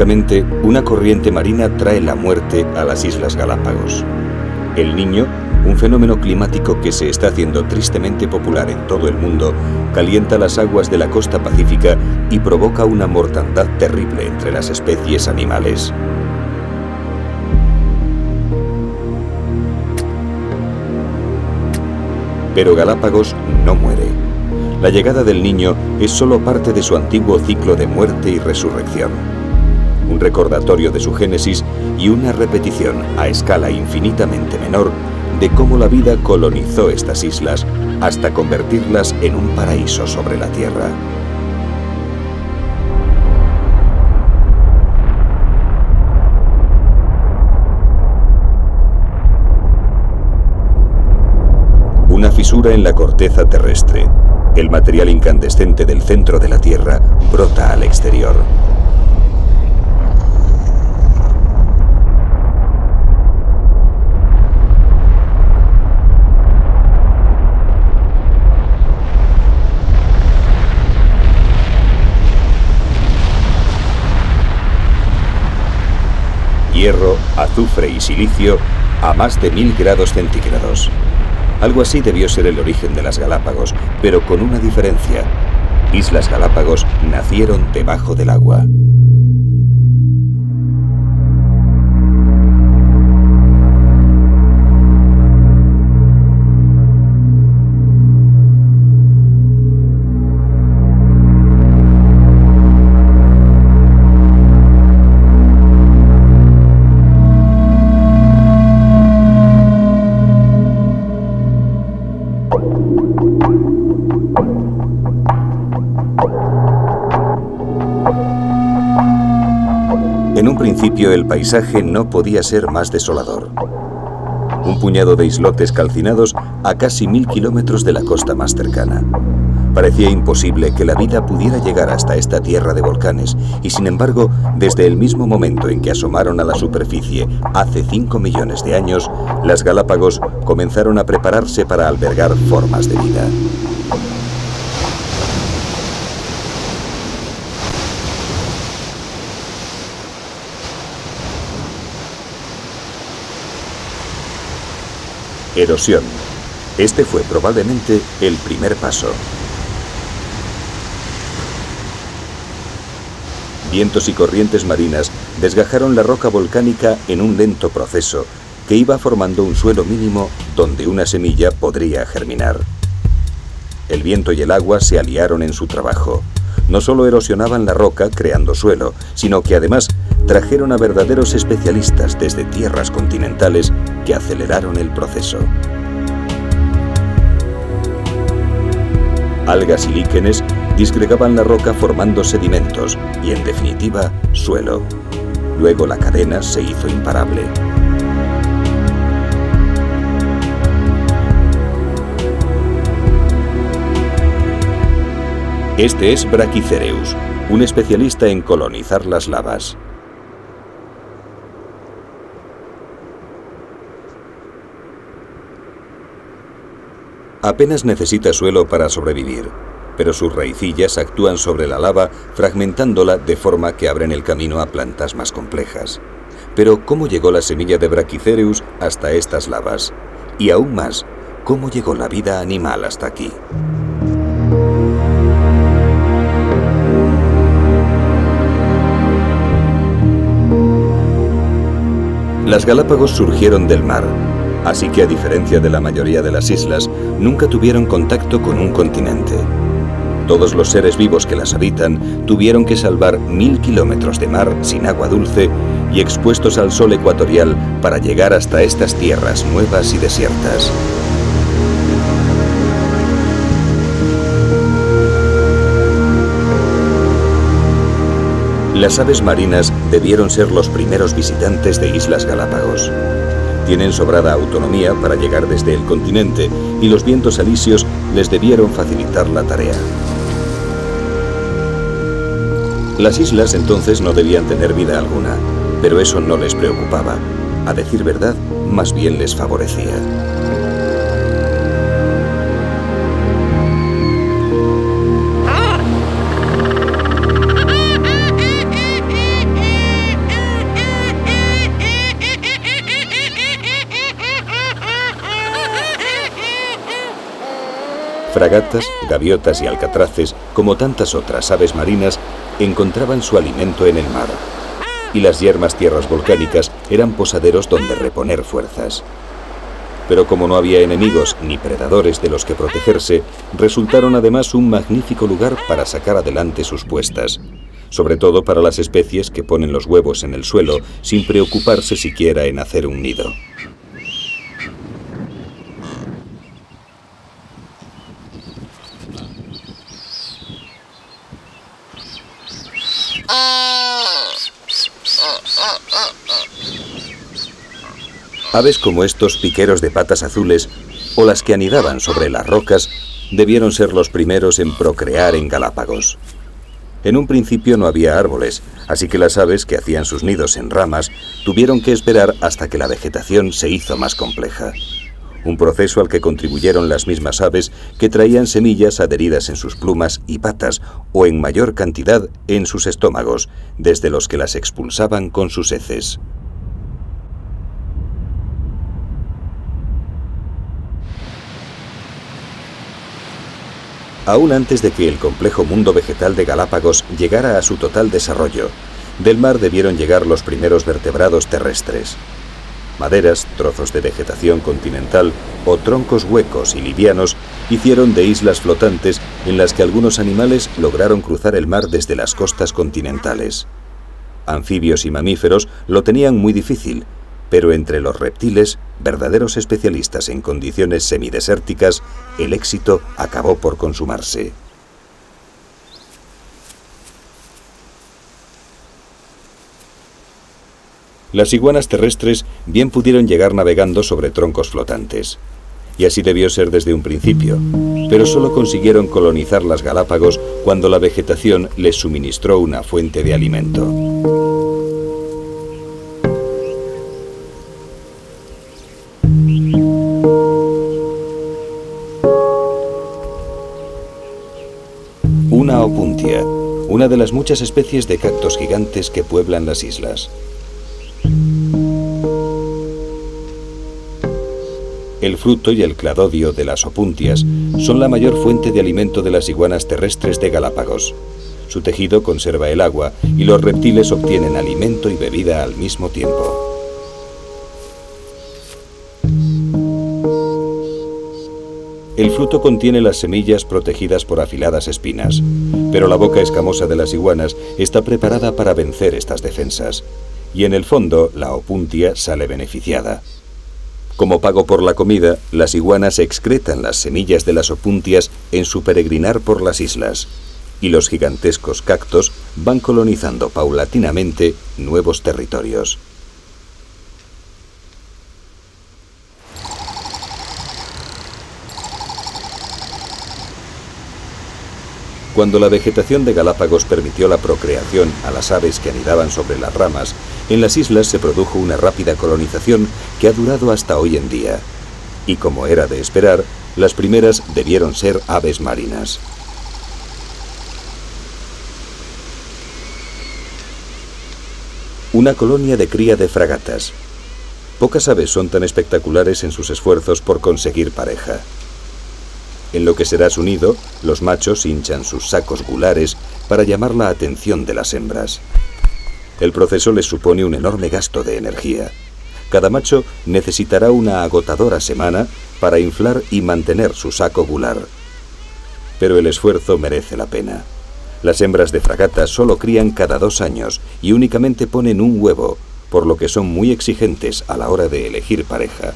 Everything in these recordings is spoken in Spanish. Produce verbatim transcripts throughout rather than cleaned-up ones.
Históricamente, una corriente marina trae la muerte a las Islas Galápagos. El Niño, un fenómeno climático que se está haciendo tristemente popular en todo el mundo, calienta las aguas de la costa pacífica y provoca una mortandad terrible entre las especies animales. Pero Galápagos no muere. La llegada del Niño es solo parte de su antiguo ciclo de muerte y resurrección. Un recordatorio de su génesis y una repetición a escala infinitamente menor de cómo la vida colonizó estas islas hasta convertirlas en un paraíso sobre la Tierra. Una fisura en la corteza terrestre. El material incandescente del centro de la Tierra brota al exterior. Hierro, azufre y silicio a más de mil grados centígrados. Algo así debió ser el origen de las Galápagos, pero con una diferencia. Islas Galápagos nacieron debajo del agua. En un principio el paisaje no podía ser más desolador. Un puñado de islotes calcinados a casi mil kilómetros de la costa más cercana. Parecía imposible que la vida pudiera llegar hasta esta tierra de volcanes y, sin embargo, desde el mismo momento en que asomaron a la superficie hace cinco millones de años, las Galápagos comenzaron a prepararse para albergar formas de vida. Erosión. Este fue probablemente el primer paso. Vientos y corrientes marinas desgajaron la roca volcánica en un lento proceso que iba formando un suelo mínimo donde una semilla podría germinar. El viento y el agua se aliaron en su trabajo. No solo erosionaban la roca creando suelo, sino que además trajeron a verdaderos especialistas desde tierras continentales que aceleraron el proceso. Algas y líquenes disgregaban la roca formando sedimentos y, en definitiva, suelo. Luego la cadena se hizo imparable. Este es Brachycereus, un especialista en colonizar las lavas. Apenas necesita suelo para sobrevivir, pero sus raicillas actúan sobre la lava fragmentándola de forma que abren el camino a plantas más complejas. Pero, ¿cómo llegó la semilla de Brachycereus hasta estas lavas? Y aún más, ¿cómo llegó la vida animal hasta aquí? Las Galápagos surgieron del mar, así que a diferencia de la mayoría de las islas, nunca tuvieron contacto con un continente. Todos los seres vivos que las habitan tuvieron que salvar mil kilómetros de mar sin agua dulce y expuestos al sol ecuatorial para llegar hasta estas tierras nuevas y desiertas. Las aves marinas debieron ser los primeros visitantes de Islas Galápagos. Tienen sobrada autonomía para llegar desde el continente y los vientos alisios les debieron facilitar la tarea. Las islas entonces no debían tener vida alguna, pero eso no les preocupaba. A decir verdad, más bien les favorecía. fragatas, gaviotas y alcatraces, como tantas otras aves marinas, encontraban su alimento en el mar, y las yermas tierras volcánicas eran posaderos donde reponer fuerzas. Pero como no había enemigos ni predadores de los que protegerse, resultaron además un magnífico lugar para sacar adelante sus puestas, sobre todo para las especies que ponen los huevos en el suelo sin preocuparse siquiera en hacer un nido. Aves como estos piqueros de patas azules o las que anidaban sobre las rocas debieron ser los primeros en procrear en Galápagos. En un principio no había árboles, así que las aves que hacían sus nidos en ramas tuvieron que esperar hasta que la vegetación se hizo más compleja. Un proceso al que contribuyeron las mismas aves que traían semillas adheridas en sus plumas y patas o en mayor cantidad en sus estómagos, desde los que las expulsaban con sus heces. Aún antes de que el complejo mundo vegetal de Galápagos llegara a su total desarrollo, del mar debieron llegar los primeros vertebrados terrestres. Maderas, trozos de vegetación continental o troncos huecos y livianos hicieron de islas flotantes en las que algunos animales lograron cruzar el mar desde las costas continentales. Anfibios y mamíferos lo tenían muy difícil, pero entre los reptiles, verdaderos especialistas en condiciones semidesérticas, el éxito acabó por consumarse. Las iguanas terrestres bien pudieron llegar navegando sobre troncos flotantes. Y así debió ser desde un principio, pero solo consiguieron colonizar las Galápagos cuando la vegetación les suministró una fuente de alimento. Una opuntia, una de las muchas especies de cactos gigantes que pueblan las islas. El fruto y el cladodio de las opuntias son la mayor fuente de alimento de las iguanas terrestres de Galápagos. Su tejido conserva el agua y los reptiles obtienen alimento y bebida al mismo tiempo. El fruto contiene las semillas protegidas por afiladas espinas, pero la boca escamosa de las iguanas está preparada para vencer estas defensas, y en el fondo la opuntia sale beneficiada. Como pago por la comida, las iguanas excretan las semillas de las opuntias en su peregrinar por las islas, y los gigantescos cactos van colonizando paulatinamente nuevos territorios. Cuando la vegetación de Galápagos permitió la procreación a las aves que anidaban sobre las ramas, en las islas se produjo una rápida colonización que ha durado hasta hoy en día. Y como era de esperar, las primeras debieron ser aves marinas. Una colonia de cría de fragatas. Pocas aves son tan espectaculares en sus esfuerzos por conseguir pareja. En lo que será su nido, los machos hinchan sus sacos gulares para llamar la atención de las hembras. El proceso les supone un enorme gasto de energía. Cada macho necesitará una agotadora semana para inflar y mantener su saco gular. Pero el esfuerzo merece la pena. Las hembras de fragata solo crían cada dos años y únicamente ponen un huevo, por lo que son muy exigentes a la hora de elegir pareja.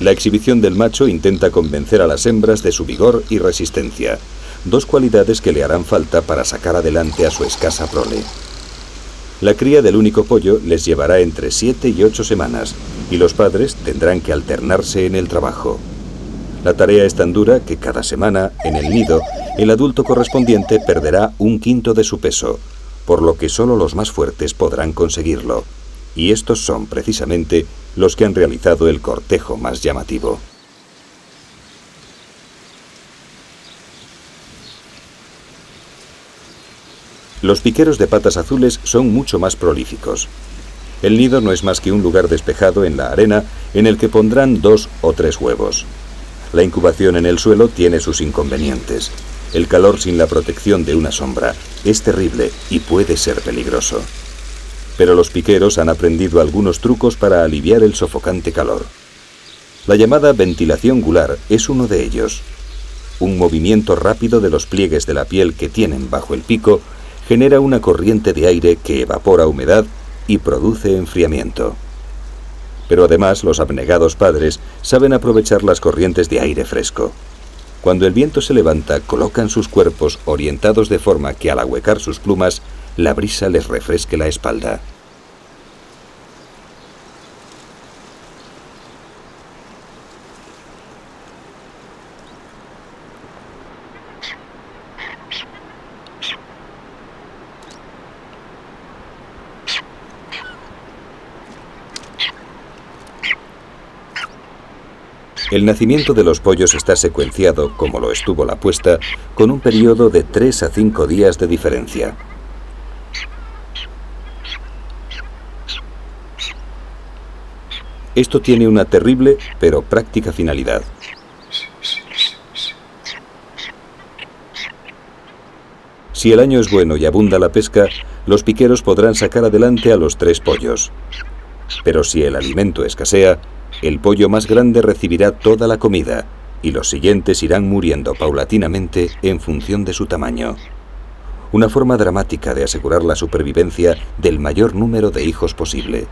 La exhibición del macho intenta convencer a las hembras de su vigor y resistencia, dos cualidades que le harán falta para sacar adelante a su escasa prole. La cría del único pollo les llevará entre siete y ocho semanas, y los padres tendrán que alternarse en el trabajo. La tarea es tan dura que cada semana, en el nido, el adulto correspondiente perderá un quinto de su peso, por lo que solo los más fuertes podrán conseguirlo. Y estos son, precisamente, los que han realizado el cortejo más llamativo. Los piqueros de patas azules son mucho más prolíficos. El nido no es más que un lugar despejado en la arena en el que pondrán dos o tres huevos. La incubación en el suelo tiene sus inconvenientes. El calor sin la protección de una sombra es terrible y puede ser peligroso. Pero los piqueros han aprendido algunos trucos para aliviar el sofocante calor. La llamada ventilación gular es uno de ellos. Un movimiento rápido de los pliegues de la piel que tienen bajo el pico genera una corriente de aire que evapora humedad y produce enfriamiento. Pero además los abnegados padres saben aprovechar las corrientes de aire fresco. Cuando el viento se levanta, colocan sus cuerpos orientados de forma que al ahuecar sus plumas, la brisa les refresque la espalda. El nacimiento de los pollos está secuenciado, como lo estuvo la puesta, con un periodo de tres a cinco días de diferencia. Esto tiene una terrible pero práctica finalidad. Si el año es bueno y abunda la pesca, los piqueros podrán sacar adelante a los tres pollos. Pero si el alimento escasea, el pollo más grande recibirá toda la comida y los siguientes irán muriendo paulatinamente en función de su tamaño. Una forma dramática de asegurar la supervivencia del mayor número de hijos posible.